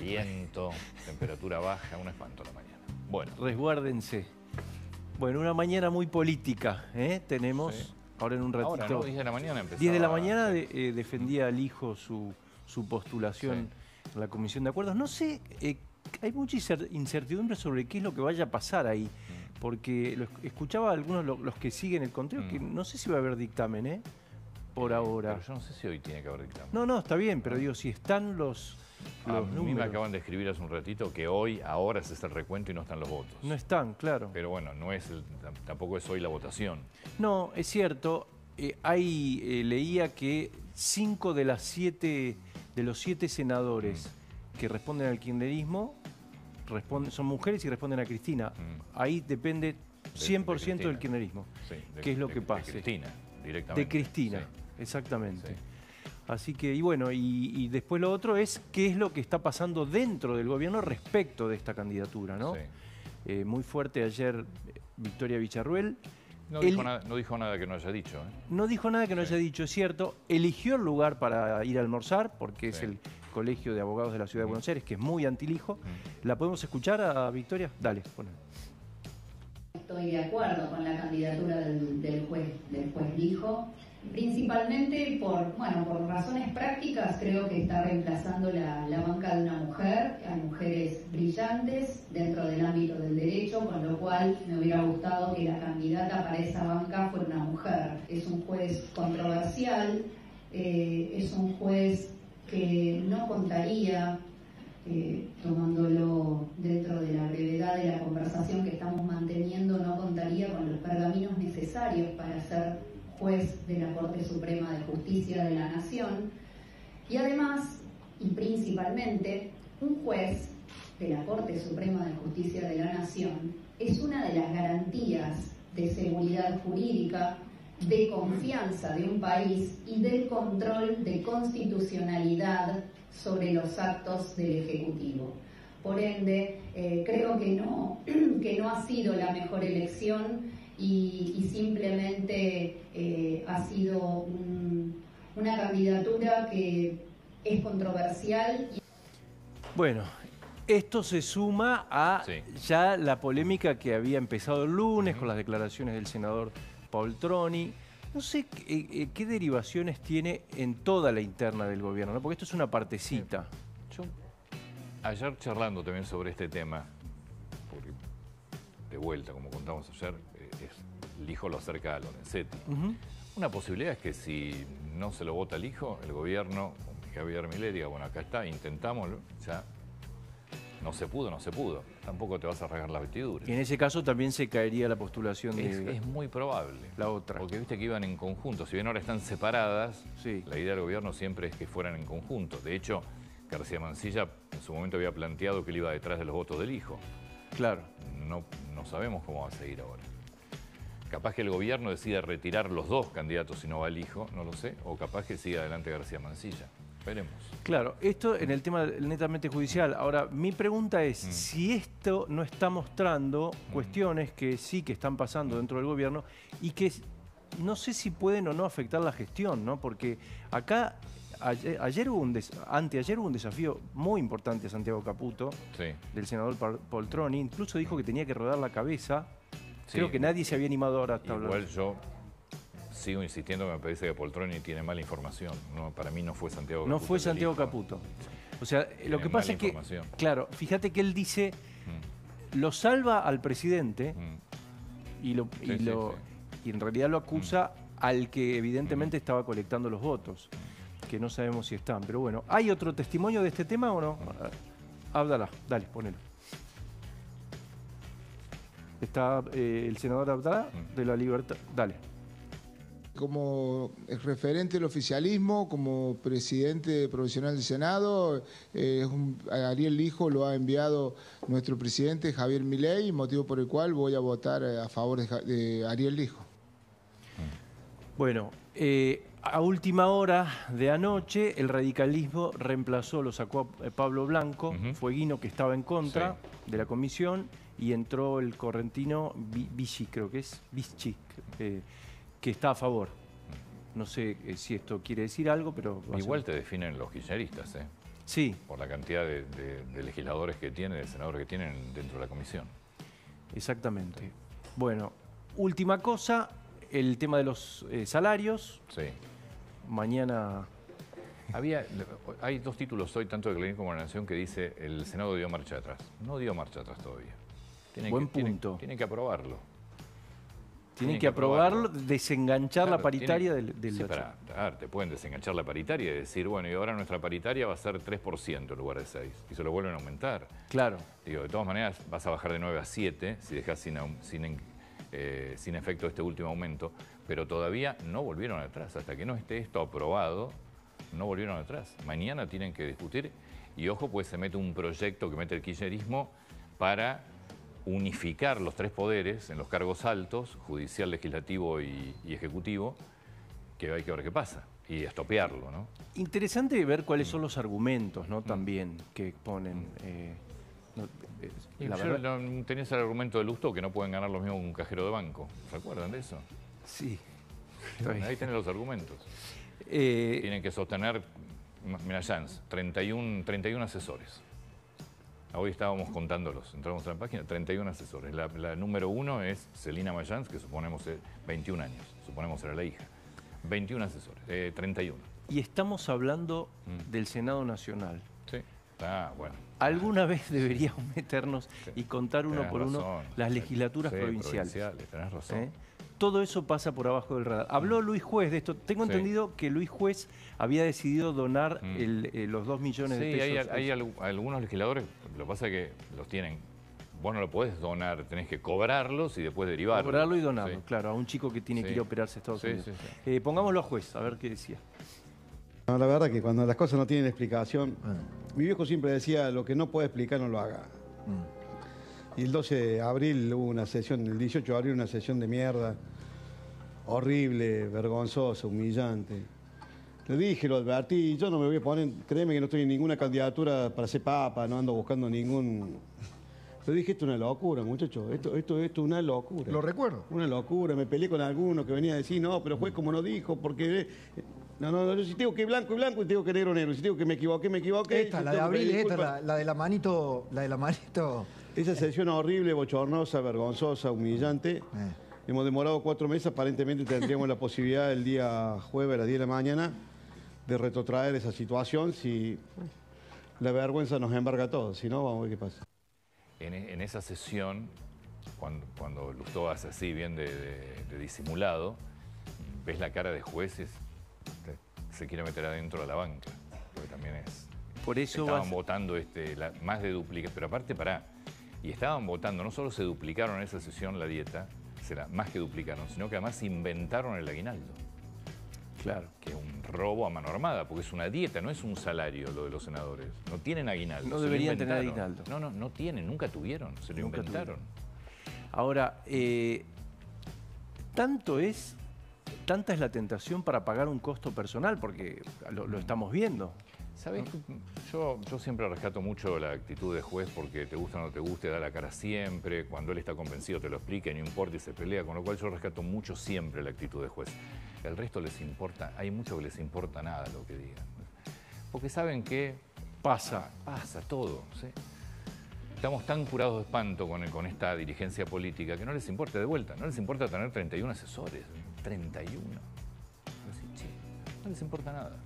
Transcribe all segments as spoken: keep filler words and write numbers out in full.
Viento, temperatura baja, un espanto la mañana. Bueno. Resguárdense. Bueno, una mañana muy política, ¿eh? Tenemos, sí. Ahora en un ratito... Ahora, ¿no? diez de la mañana empezaba... diez de la mañana de, eh, defendía Lijo su, su postulación sí. en la Comisión de Acuerdos. No sé, eh, hay mucha incertidumbre sobre qué es lo que vaya a pasar ahí, mm. porque lo, escuchaba a algunos, lo, los que siguen el conteo, mm. que no sé si va a haber dictamen, ¿eh? Por eh, ahora. Pero yo no sé si hoy tiene que haber dictamen. No, no, está bien, pero digo, si están los... A mí me acaban de escribir hace un ratito que hoy, ahora se hace el recuento y no están los votos. No están, claro. Pero bueno, no es el, tampoco es hoy la votación. No, es cierto. Eh, ahí eh, leía que cinco de las siete de los siete senadores mm. que responden al kirchnerismo responden, son mujeres y responden a Cristina. Mm. Ahí depende cien por ciento de, de del kirchnerismo. Sí, de, ¿qué es lo de, que pase? De Cristina, directamente. De Cristina, sí. exactamente. Sí. Así que, y bueno, y, y después lo otro es qué es lo que está pasando dentro del gobierno respecto de esta candidatura, ¿no? Sí. Eh, muy fuerte ayer Victoria Villarruel. No, el, dijo, nada, no dijo nada que no haya dicho. ¿eh? No dijo nada que no sí. haya dicho, es cierto. Eligió el lugar para ir a almorzar, porque sí. es el Colegio de Abogados de la Ciudad de Buenos Aires, que es muy antilijo. Mm. ¿La podemos escuchar a Victoria? Dale, ponle. Estoy de acuerdo con la candidatura del, del juez, del juez Lijo. Principalmente por, bueno, por razones prácticas, creo que está reemplazando la, la banca de una mujer, a mujeres brillantes dentro del ámbito del derecho, con lo cual me hubiera gustado que la candidata para esa banca fuera una mujer. Es un juez controversial, eh, es un juez que no contaría, eh, tomándolo dentro de la brevedad de la conversación que estamos manteniendo, no contaría con los pergaminos necesarios para ser juez de la Corte Suprema de Justicia de la Nación, y además, y principalmente, un juez de la Corte Suprema de Justicia de la Nación es una de las garantías de seguridad jurídica, de confianza de un país y del control de constitucionalidad sobre los actos del Ejecutivo. Por ende, eh, creo que no, que no ha sido la mejor elección. Y, y simplemente eh, ha sido un, una candidatura que es controversial. Bueno, esto se suma a sí. ya la polémica que había empezado el lunes uh-huh. con las declaraciones del senador Paul Troni. No sé eh, qué derivaciones tiene en toda la interna del gobierno, ¿no? Porque esto es una partecita. Sí. Yo, ayer charlando también sobre este tema, porque de vuelta, como contamos ayer, Lijo lo acerca a Lorenzetti. Uh-huh. Una posibilidad es que si no se lo vota Lijo, el gobierno, Javier Milei, diga, bueno, acá está, intentámoslo, ya no se pudo, no se pudo. Tampoco te vas a rasgar las vestiduras. Y en ese caso también se caería la postulación es, de... Es muy probable. La otra. Porque viste que iban en conjunto. Si bien ahora están separadas, sí. la idea del gobierno siempre es que fueran en conjunto. De hecho, García Mancilla en su momento había planteado que él iba detrás de los votos del Lijo. Claro. No, no sabemos cómo va a seguir ahora. Capaz que el gobierno decida retirar los dos candidatos si no va Lijo, no lo sé, o capaz que siga adelante García Mancilla. Veremos. Claro, esto en el tema netamente judicial. Ahora, mi pregunta es mm. si esto no está mostrando mm. cuestiones que sí que están pasando dentro del gobierno y que no sé si pueden o no afectar la gestión, ¿no? Porque acá, ayer, ayer hubo un des, anteayer hubo un desafío muy importante a Santiago Caputo, sí. del senador Paul Troni, incluso dijo que tenía que rodar la cabeza. Creo sí, que nadie se había animado ahora hasta ahora. Igual hablar. Yo sigo insistiendo que me parece que Paul Troni tiene mala información. No, para mí no fue Santiago Caputo. No fue Santiago Caputo. O sea, tiene lo que pasa es que, claro, fíjate que él dice, mm. lo salva al presidente mm. y, lo, y, sí, lo, sí, sí. y en realidad lo acusa mm. al que evidentemente mm. estaba colectando los votos, que no sabemos si están. Pero bueno, ¿hay otro testimonio de este tema o no? Mm. Abdala, dale, ponelo. Está eh, el senador Abdala de la Libertad. Dale. Como referente del oficialismo, como presidente provisional del Senado, eh, un, Ariel Lijo lo ha enviado nuestro presidente Javier Milei, motivo por el cual voy a votar a favor de, de Ariel Lijo. Bueno, eh, a última hora de anoche el radicalismo reemplazó, lo sacó a Pablo Blanco, uh-huh. fue Guino que estaba en contra sí. de la comisión, y entró el correntino Bichic, creo que es, Bichic, eh, que está a favor. No sé eh, si esto quiere decir algo, pero... Igual a... te definen los kirchneristas, ¿eh? Sí. Por la cantidad de, de, de legisladores que tiene, de senadores que tienen dentro de la comisión. Exactamente. Sí. Bueno, última cosa, el tema de los eh, salarios. Sí. Mañana... Había, hay dos títulos hoy, tanto de Clarín como de La Nación, que dice el Senado dio marcha atrás. No dio marcha atrás todavía. Tienen Buen que, punto. Tienen, tienen que aprobarlo. Tienen que aprobarlo, desenganchar claro, la paritaria tiene, del, del sí, ocho. Para, claro, te pueden desenganchar la paritaria y decir, bueno, y ahora nuestra paritaria va a ser tres por ciento en lugar de seis. Y se lo vuelven a aumentar. Claro. Digo, de todas maneras vas a bajar de nueve a siete si dejas sin, sin, eh, sin efecto este último aumento. Pero todavía no volvieron atrás. Hasta que no esté esto aprobado, no volvieron atrás. Mañana tienen que discutir. Y ojo, pues se mete un proyecto que mete el kirchnerismo para... unificar los tres poderes en los cargos altos, judicial, legislativo y, y ejecutivo, que hay que ver qué pasa, y estopearlo, ¿no? Interesante ver cuáles mm. son los argumentos, ¿no?, mm. también, que ponen... Mm. Eh, no, eh, la verdad... no, tenías el argumento de Lustó, que no pueden ganar lo mismo que un cajero de banco. ¿Se acuerdan de eso? Sí. Bueno, ahí tenés los argumentos. Eh... Tienen que sostener, mira, Jans, treinta y un asesores. Hoy estábamos contándolos, entramos a la página, treinta y un asesores. La, la número uno es Selina Mayans, que suponemos es veintiún años, suponemos era la hija. veintiún asesores, eh, treinta y uno. Y estamos hablando mm. del Senado Nacional. Sí, ah, bueno. Alguna vez deberíamos meternos sí. y contar uno tenés por razón. uno las legislaturas sí, provinciales. provinciales tenés razón. ¿Eh? Todo eso pasa por abajo del radar. Habló mm. Luis Juez de esto. Tengo sí. entendido que Luis Juez había decidido donar mm. el, eh, los dos millones sí, de pesos. Sí, hay, hay al, algunos legisladores... Lo que pasa es que los tienen, vos no lo podés donar, tenés que cobrarlos y después derivarlos. Cobrarlo y donarlo, sí. claro, a un chico que tiene sí. que ir a operarse a Estados sí, Unidos. Sí, sí. Eh, pongámoslo a Juez, a ver qué decía. No, la verdad que cuando las cosas no tienen explicación, ah. mi viejo siempre decía, lo que no puede explicar no lo haga. Mm. Y el doce de abril hubo una sesión, el dieciocho de abril una sesión de mierda, horrible, vergonzosa, humillante. Le dije, lo advertí, yo no me voy a poner, créeme que no estoy en ninguna candidatura para ser papa, no ando buscando ningún... Le dije, esto es una locura, muchachos, esto, esto, esto es una locura. Lo recuerdo. Una locura, me peleé con algunos que venía a decir, no, pero juez como no dijo, porque... No, no, no, yo si tengo que blanco y blanco y tengo que negro negro, si tengo que me equivoqué, me equivoqué... Esta, si la de abril, esta, la, la de la manito, la de la manito... Esa sesión horrible, bochornosa, vergonzosa, humillante... Eh. Hemos demorado cuatro meses, aparentemente tendríamos la posibilidad el día jueves a las diez de la mañana... de retrotraer esa situación si la vergüenza nos embarga a todos. Si no, vamos a ver qué pasa. En, en esa sesión, cuando, cuando Lustó hace así bien de, de, de disimulado, ves la cara de jueces que se quiere meter adentro de la banca. Porque también es... Por eso estaban vas... votando este, la, más de duplica, pero aparte pará. Y estaban votando, no solo se duplicaron en esa sesión la dieta, se la, más que duplicaron, sino que además inventaron el aguinaldo. Claro. Que es un robo a mano armada, porque es una dieta, no es un salario lo de los senadores. No tienen aguinaldo. No deberían tener aguinaldo. No, no, no tienen, nunca tuvieron, se lo nunca inventaron. Tuvieron. Ahora, eh, tanto es, tanta es la tentación para pagar un costo personal, porque lo, lo estamos viendo. ¿Sabés? ¿No? Yo, yo siempre rescato mucho la actitud de Juez, porque te gusta o no te guste, da la cara siempre, cuando él está convencido te lo explica, no importa y se pelea, con lo cual yo rescato mucho siempre la actitud de Juez. Al resto les importa, hay mucho que les importa nada lo que digan. Porque saben que pasa, pasa todo. ¿Sí? Estamos tan curados de espanto con, el, con esta dirigencia política que no les importa, de vuelta, no les importa tener treinta y uno asesores, treinta y uno. No les importa nada.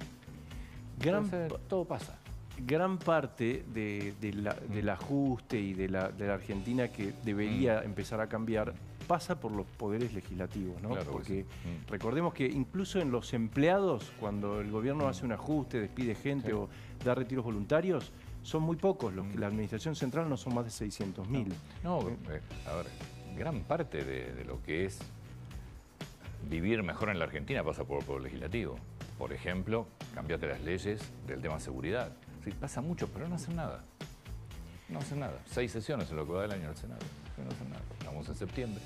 Gran, Entonces, todo pasa. Gran parte de, de la, mm. del ajuste y de la, de la Argentina que debería mm. empezar a cambiar pasa por los poderes legislativos, ¿no? Claro, porque sí. mm. recordemos que incluso en los empleados, cuando el gobierno mm. hace un ajuste, despide gente sí. o da retiros voluntarios, son muy pocos. Los mm. que la administración central no son más de seiscientos mil. No, no eh, a ver, gran parte de, de lo que es vivir mejor en la Argentina pasa por el poder legislativo. Por ejemplo, cambiate las leyes del tema seguridad. Sí, pasa mucho, pero no hacen nada. No hacen nada. Seis sesiones en lo que va del año del Senado. Pero no hacen nada. Estamos en septiembre.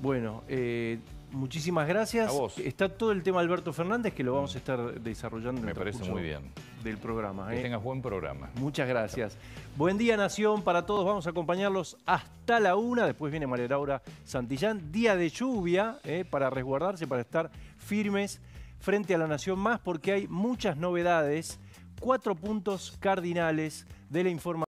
Bueno, eh, muchísimas gracias. A vos. Está todo el tema de Alberto Fernández, que lo vamos a estar desarrollando en el transcurso Me parece muy bien. Del programa. ¿eh? Que tengas buen programa. Muchas gracias. Buen día, Nación, para todos. Vamos a acompañarlos hasta la una. Después viene María Laura Santillán. Día de lluvia, eh, para resguardarse, para estar firmes frente a La Nación Más, porque hay muchas novedades cuatro puntos cardinales de la información.